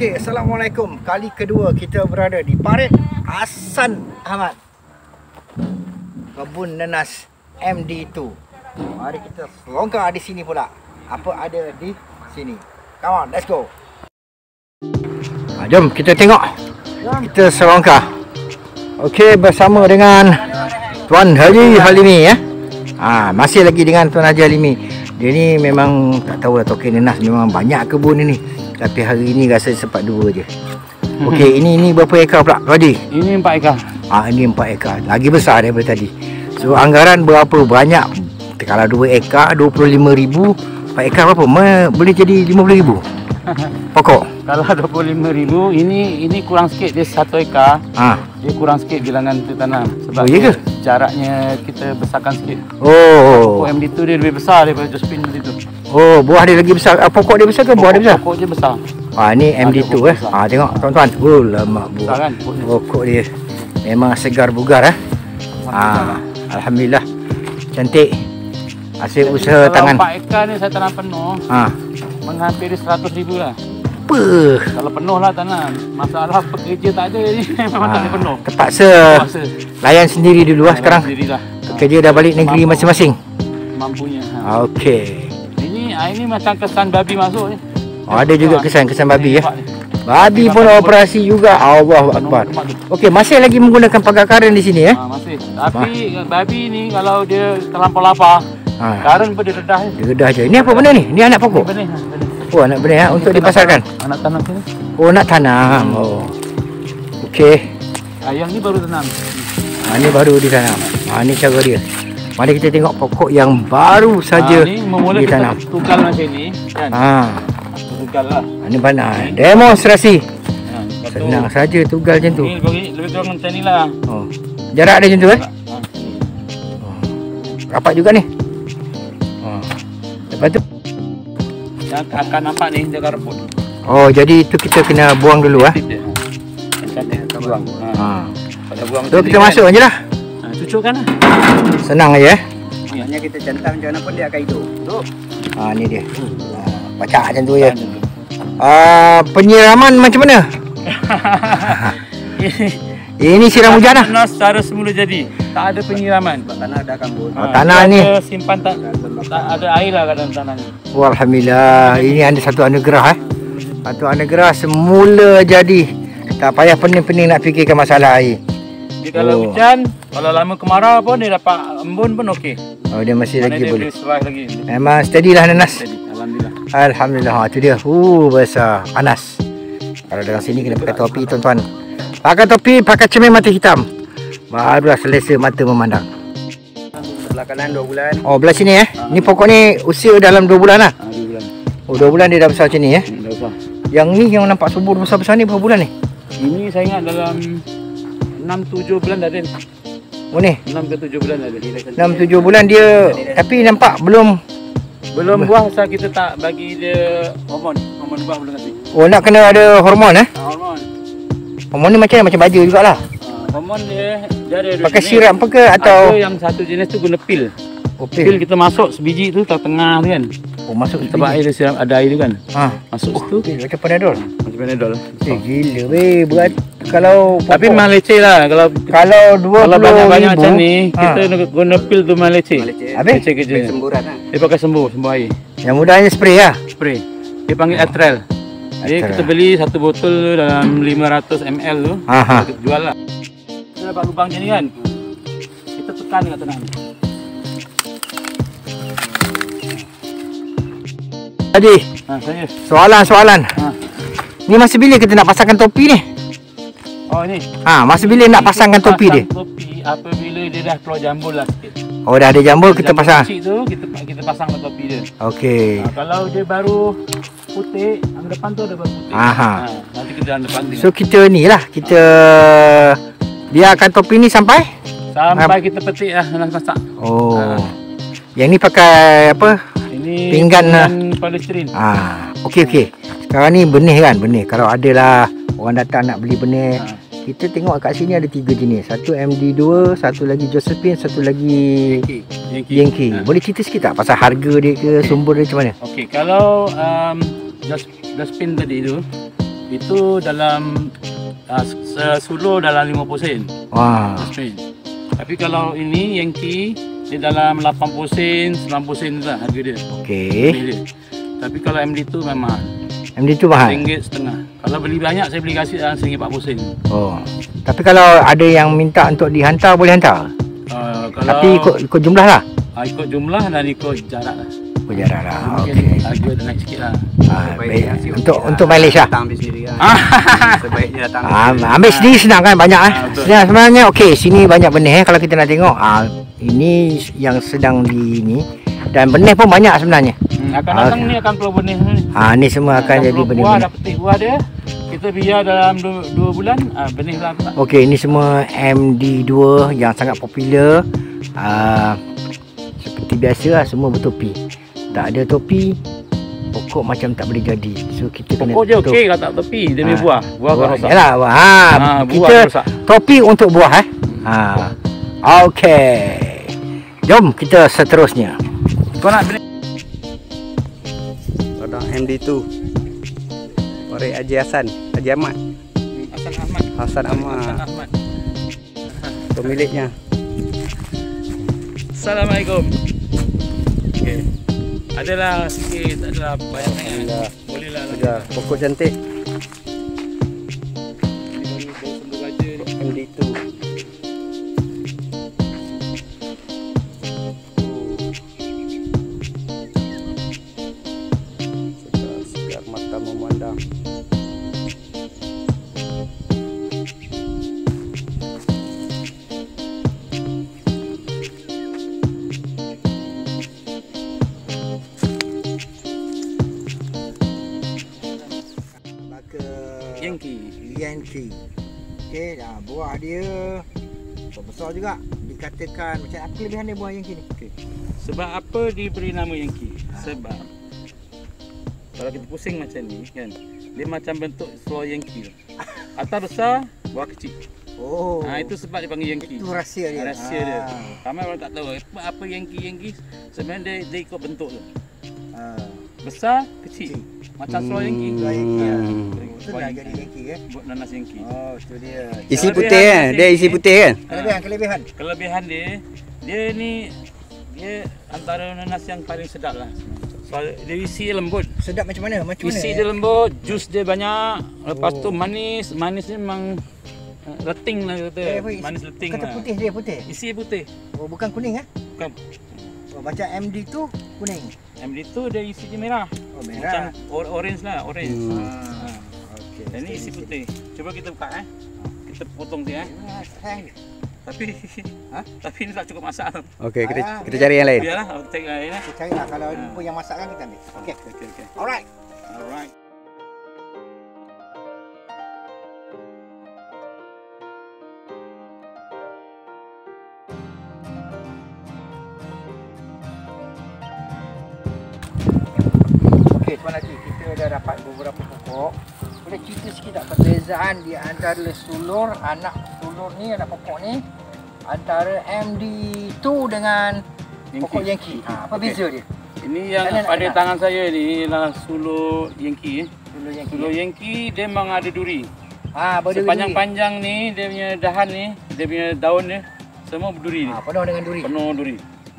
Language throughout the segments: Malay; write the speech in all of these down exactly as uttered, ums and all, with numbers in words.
Okey, Assalamualaikum. Kali kedua kita berada di Parit Hasan Ahmad, kebun nenas M D dua. Mari kita selongkar di sini pula. Apa ada di sini? Come on, let's go. Jom kita tengok. Kita selongkar. Okey, bersama dengan Tuan Haji Halimi ya. Ha, masih lagi dengan Tuan Haji Halimi. Dia ni memang tak tahu lah token nenas, memang banyak kebun ni. Tapi hari ini rasa sempat dua je. Okey, ini ini berapa ekar pula, Haji? Ini empat ekar. Ah, ha, ini empat ekar. Lagi besar daripada tadi. So anggaran berapa banyak? Kalau dua ekar dua puluh lima ribu, empat ekar berapa? Ma, boleh jadi lima puluh ribu. Pokok. Kalau dua puluh lima ribu, ini ini kurang sikit, dia satu ekar. Ha. Dia kurang sikit bilangan tu tanam sebab oh, iya jaraknya kita besarkan sikit. Oh. Pokok M D dua dia lebih besar daripada Jospin itu. Oh, buah dia lagi besar. Pokok dia besar ke buah pokok, dia besar? Pokok dia besar. Ah, ni M D dua eh. Ah, tengok tuan-tuan. Oh, lemak buah. Kan, pokok, pokok dia. Memang segar bugar eh. Ah, alhamdulillah. Cantik. Hasil usaha kalau tangan. Kalau empat ekar ni saya tanam penuh, ha, menghampiri seratus ribu lah. Apa? Kalau penuh lah tanam. Masalah pekerja tak ada ni, memang ha, tak ada penuh. Terpaksa, terpaksa layan sendiri dulu lah sekarang. Sendirilah. Pekerja dah balik negeri masing-masing. Mampunya. Ha. Okey. Ini ini macam kesan babi masuk ni. Oh, ada juga kesan-kesan babi ya. Babi pun operasi juga. Allahu akbar. Okey, masih lagi menggunakan pagar karen di sini ya. Ha, masih. Tapi ha, babi ni kalau dia terlampau lapar, ha, karun pun dia redah. Dia redah je. Ini apa benda ni? Ni anak pokok? Benih, benih. Oh, anak benih ha? Untuk dipasarkan? Anak tanam sini. Oh, nak tanam. Hmm. Oh. Okey. Ha, yang ni baru tanam. Ha, ni baru ditanam. Ha, ni cara dia. Mari kita tengok pokok yang baru saja ha, ni memula ditanam. Kita tukar macam ni kan? Ha. Tukarlah. Ha, ni banyak. Demonstrasi. Ha, senang saja tugal macam tu. Ni lebih, lebih kurang macam ni lah. Oh. Jarak dia macam tu eh? Ha. Oh. Rapat juga ni. Lepas tu yang akan nampak ni jaga reput. Oh, jadi itu kita kena buang dulu ah. Eh? Buang. Ha. Pada buang tu kita masuk kan ajalah. Ha, cucukkanlah. Senang aje eh. Maknanya kita cantam macam mana pun dia akan hidup. Betul. Ha, ni dia. Ha, pacak macam tu ya. Ah, penyiraman macam mana? Ini siram hujan lah. Tanah secara semula jadi. Tak ada penyiraman. Tanah dah kambun. Ha, tanah ni simpan tak, tak ada air lah dalam tanah ni. Oh, alhamdulillah. Ini ada satu anugerah eh. Satu anugerah semula jadi. Tak payah pening-pening nak fikirkan masalah air. Dia kalau oh, hujan, kalau lama kemarau pun dia dapat embun pun okey. Oh, dia masih mana lagi dia boleh. Lagi. Memang steady lah nanas. Steady. Alhamdulillah. Alhamdulillah. Ha, tu dia. Uh, besar. Panas. Kalau dalam sini kena pakai topi tuan-tuan. Pakai topi, pakai cermin mata hitam. Barulah selesa mata memandang. Sebelah kanan dua bulan. Oh, belah sini eh. Ha. Ni pokok ni usia dalam dua bulan lah. Ha, dua bulan. Oh, dua bulan dia dah besar macam ni eh. Hmm, dah besar. Yang ni yang nampak subur besar-besar ni berapa bulan ni? Ini saya ingat dalam enam tujuh bulan dah ada. Oh ni. enam ke tujuh bulan dah ada. enam tujuh bulan dia tapi nampak belum belum buah sebab kita tak bagi dia hormon. Hormon buah belum kasi. Oh, nak kena ada hormon eh? Ha, hormon. Hormon ni macam macam baja jugalah. Hormon dia, dia ada pakai jenis siram apa ke atau ada yang satu jenis tu guna pil. Oh, pil. Pil kita masuk sebiji tu tengah tu kan. Oh, masuk sebiji. Sebab air dia siram ada air tu kan. Ha, masuk oh, tu. Okay. Macam Panadol. Macam Panadol. Eh, gila weh berat kalau pokok. Tapi memang leceh lah kalau kalau dua puluh kalau banyak-banyak macam ni ha, kita guna pil tu memang leceh. Habis leceh kerja. Semburan ah. Dia pakai sembuh, sembuh air. Yang mudahnya spray lah. Spray. Dia panggil oh, Atrel. Jadi Atrel, kita beli satu botol dalam lima ratus mililiter tu. Aha, kita jual lah. Kita dapat lubang macam ni kan, kita tekan dengan tenang. Haji, ha, saya soalan-soalan ha, ni masa bila kita nak pasangkan topi ni? Oh ni ha, masa bila ni, nak pasangkan topi pasang dia? Topi apabila dia dah keluar jambul lah sikit. Oh, dah ada jambul, kita jambul pasang kecil tu, kita, kita pasangkan topi dia. Okey. Ha, kalau dia baru putih, yang depan tu ada baru putih. Aha. Ha, nanti kita yang depan dia. So kita ni lah, kita ha, biarkan topi ni sampai? Sampai ha, kita petik lah, nak masak. Oh ha. Yang ni pakai apa? Ini pinggan polystyrene. Ah, okey okey. Sekarang ni benih kan? Benih. Kalau adalah orang datang nak beli benih ha, kita tengok kat sini ada tiga jenis. Satu M D dua, satu lagi Josephine, satu lagi Yankee, Yankee. Yankee. Ha. Boleh cerita sikit tak pasal harga dia ke, sumber dia macam mana? Okey, kalau um, Josephine tadi tu itu dalam uh, solo dalam lima puluh sen. Wah. Wow. Tapi kalau ini Yankee di dalam delapan puluh sen, sembilan puluh sen lah harga dia. Okey. Tapi kalau M D dua memang M D dua mahal. satu ringgit setengah. Kalau beli banyak saya beli kasih uh, satu ringgit empat puluh sen. Oh. Tapi kalau ada yang minta untuk dihantar boleh hantar. Uh, kalau tapi ikut ikut jumlah lah. Uh, ikut jumlah dan ikut jarak lah. Jarak lah. Okey. Harga naik sikit lah. Ah, baik. Untuk untuk mileage lah. Datang ambil sendiri lah. Sebaiknya datang. Ah, ambil sendiri senang kan, banyak ah. Senang sebenarnya. Okey, sini banyak benih eh kalau kita nak tengok. Ah, ini yang sedang di ni dan benih pun banyak sebenarnya. Hmm, akan datang ni akan keluar benih ni. Ah, ni semua akan jadi benih. Buah dah petik buah dia. Kita biar dalam dua bulan ah benih lah. Okey, ini semua M D dua yang sangat popular. Ah, seperti biasalah semua bertopi. Tak ada topi, pokok macam tak boleh jadi. So kita kena pokok je okey kalau tak topi dia boleh buah. Buah akan rosak. Yalah, buah. Ha, ha, kita buah topi untuk buah eh. Ha. Okey. Jom kita seterusnya. Kau nak Padang M D dua. Parit Haji Hasan, Haji Ahmad. Hasan Ahmad. Hasan Ahmad. Hasan Ahmad. Pemiliknya. Assalamualaikum. Okey. Adalah sikit, adalah banyak sangat. Bolehlah lah. Pokok cantik. Ini baru sembur raja ni. M D dua. Segar-segar mata memandang. Yankee. Okey, dah buah dia besar juga. Dikatakan macam apa kelebihan dia buah Yankee ni? Okey. Sebab apa diberi nama Yankee? Ha. Sebab kalau kita pusing macam ni kan, dia macam bentuk seluar Yankee. Atas besar, bawah kecil. Oh. Ha, itu sebab dia panggil Yankee. Itu rahsia dia. Rahsia ha. dia. Ramai orang tak tahu apa apa Yankee-Yankee. Sebenarnya dia, dia ikut bentuk tu. Ha. Besar, kecil. kecil. Macam seluar Yankee. Seluar Yankee. Hmm. Buat jadi Yankee eh. Buat nanas Yankee. Oh, tu dia. Isi kelebihan putih kan? Dia isi putih kan? Kelebihan, kelebihan. Kelebihan dia, dia ni dia antara nanas yang paling sedap lah. Soal dia isi lembut. Sedap macam mana? Macam isi mana? Isi dia lembut, jus dia banyak. Lepas oh. tu manis, manis ni memang leting lah kata. Eh, manis leting kata lah. Kata putih dia putih. Isi putih. Oh, bukan kuning eh? Bukan. Oh, macam M D tu kuning. M D tu dia isi dia merah. Oh, merah. Macam or orange lah, orange. Hmm. Ha. Dan ini isi putih. Cuba kita buka eh. Kita potong dia eh. Tapi ha? Tapi ini tak cukup masak tu. Okey, kita Ayah, kita cari yang lain. Biarlah, kita cari yang lain. Kita cari lah kalau jumpa ha. yang masak kan kita ambil. Okey. Okey okey. Alright. Alright. Okey, tuan lelaki, kita dah dapat beberapa pokok. Boleh cerita sikit tak perbezaan di antara sulur, anak sulur ni, anak pokok ni antara M D dua dengan Yankee. Pokok Yankee, ha, apa okay. beza dia? Ini yang anak pada anak. tangan saya ni ialah sulur Yankee. Sulur Yankee, sulur Yankee dia memang ada duri. Ha, sepanjang-panjang ni, dia punya dahan ni, dia punya daun ni, semua berduri ni. Ha, penuh dengan duri? Penuh duri.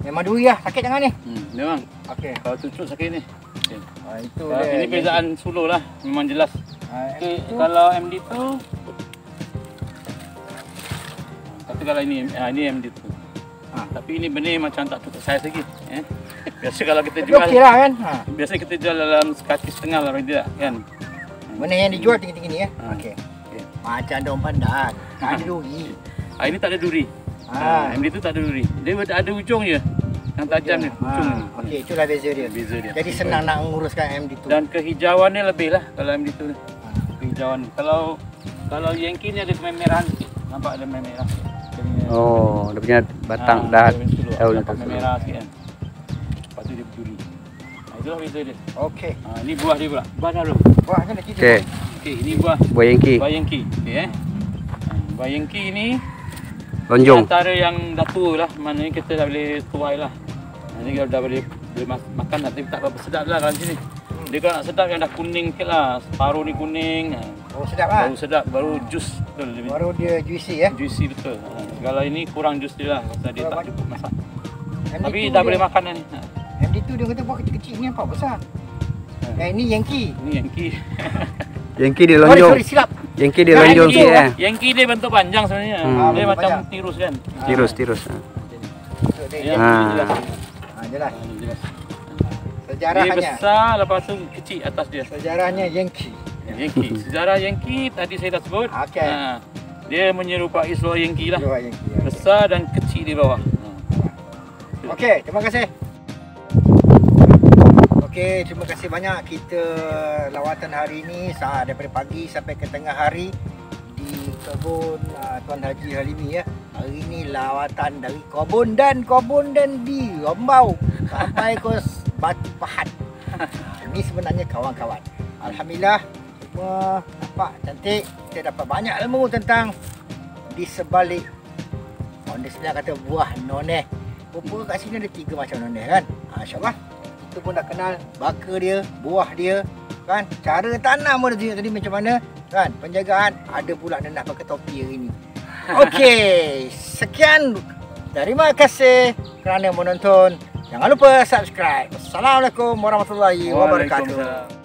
Memang duri lah, sakit tangan ni? Hmm, memang. Okay. Kalau cucuk sakit ni. Okay. Ha, itu ha, dia. Ini perbezaan sulur lah, memang jelas. Okay, M D dua. Kalau M D dua satu kalau ini, ah, ini M D dua ha. Tapi ini benih macam tak cukup saiz lagi eh? Biasa kalau kita jual okay lah, kan? ha. Biasa kita jual dalam sekaki setengah lah tidak, kan? Benih yang dijual tinggi-tinggi ni ya? Ha. Okay. Okay. Macam daun pandan, tak ada duri ha. Ini tak ada duri ha. Ha. M D dua tak ada duri. Dia ada ujung je yang tajam ni, ujung ha. Okey, itulah beza dia. beza dia Jadi senang nak menguruskan M D dua. Dan kehijauan dia lebih lah kalau M D dua ni. Jawan. Kalau kalau Yankee ni ada kemerahan sikit. Nampak ada merah. Oh, dia punya batang ha, dah daun dah merah sikit kan. Lepas tu dia berduri. Ha, itulah beza dia. Okey. Ha, ni buah dia pula. Buah dah dulu. Buah kan dah kita. Okey. Okey, ini buah. Buah Yankee. Buah Yankee. Okey eh. Buah Yankee ni lonjong. Antara yang dah tua lah. Maknanya kita dah boleh tuai lah. Ini dah boleh boleh makan tapi tak berapa sedap lah kalau sini. Dia kan sedap yang dah kuning sikit lah. Separuh ni kuning. Baru sedap lah. Baru sedap, baru jus betul. Baru dia juicy ya? Juicy betul. Kalau ini kurang jus dia lah. Kalau dia tak cukup masak. Tapi dah boleh makan dah ni. M D two dia kata buah kecil-kecil ni nampak besar. Yang ini Yankee. Ini Yankee. Yankee dia lonjong. Sorry, sorry silap. Yankee dia lonjong sikit eh. Yankee dia bentuk panjang sebenarnya. Dia macam tirus kan. Tirus, tirus. Ha, jelas. Sejarahnya dia besar, lepas tu kecil atas dia. Sejarahnya Yankee. Yankee. Sejarah Yankee tadi saya dah sebut. Okay. Ha, dia menyerupai seluar Yankee lah. Seluar Yankee. Okay. Besar dan kecil di bawah. Okey, terima kasih. Okey, terima kasih banyak. Kita lawatan hari ini sah daripada pagi sampai ke tengah hari di kebun uh, Tuan Haji Halimi ya. Hari ini lawatan dari kebun dan kebun dan di Rembau sampai ke Batu Pahat. Ini sebenarnya kawan-kawan. Alhamdulillah semua nampak cantik. Kita dapat banyak ilmu tentang di sebalik orang sebelah kata buah noneh. Rupa kat sini ada tiga macam noneh kan. Ha, InsyaAllah kita pun dah kenal baka dia, buah dia kan. Cara tanam pun dia tadi macam mana kan. Penjagaan ada pula nenek pakai topi hari ini. Okey, sekian. Terima kasih kerana menonton. Jangan lupa subscribe. Assalamualaikum warahmatullahi wabarakatuh.